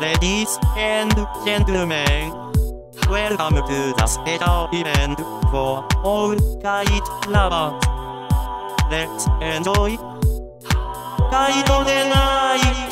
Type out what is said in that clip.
Ladies and gentlemen, welcome to the special event for all Kaito lovers. Let's enjoy Kaito de Night!